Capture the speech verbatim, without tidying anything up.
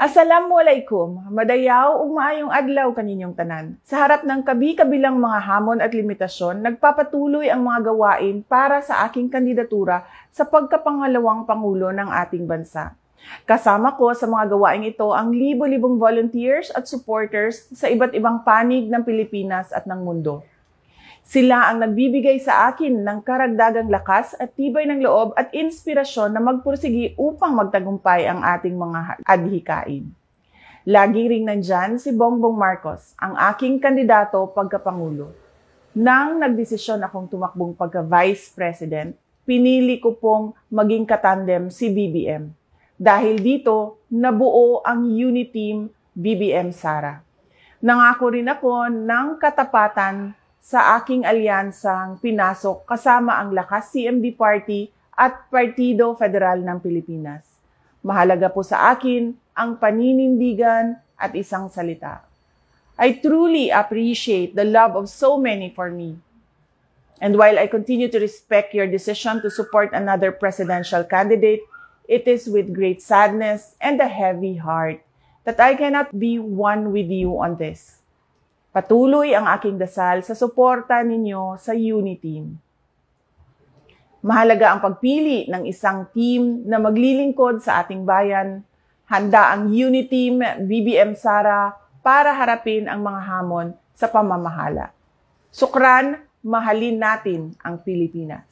Assalamualaikum, madayaw ug maayong adlaw kaninyong tanan. Sa harap ng kabi-kabilang mga hamon at limitasyon, nagpapatuloy ang mga gawain para sa aking kandidatura sa pagkapangalawang Pangulo ng ating bansa. Kasama ko sa mga gawain ito ang libo-libong volunteers at supporters sa iba't ibang panig ng Pilipinas at ng mundo. Sila ang nagbibigay sa akin ng karagdagang lakas at tibay ng loob at inspirasyon na magpursigi upang magtagumpay ang ating mga adhikain. Lagi ring nandyan si Bongbong Marcos, ang aking kandidato pagkapangulo. Nang nagdesisyon akong tumakbong pagka-Vice President, pinili ko pong maging katandem si B B M. Dahil dito, nabuo ang Unity Team B B M Sara. Nangako rin ako ng katapatan sa aking alyansang pinasok kasama ang Lakas C M B Party at Partido Federal ng Pilipinas. Mahalaga po sa akin ang paninindigan at isang salita. I truly appreciate the love of so many for me. And while I continue to respect your decision to support another presidential candidate, it is with great sadness and a heavy heart that I cannot be one with you on this. Patuloy ang aking dasal sa suporta ninyo sa Unity Team. Mahalaga ang pagpili ng isang team na maglilingkod sa ating bayan. Handa ang Unity Team B B M Sara para harapin ang mga hamon sa pamamahala. Sukran, mahalin natin ang Pilipinas.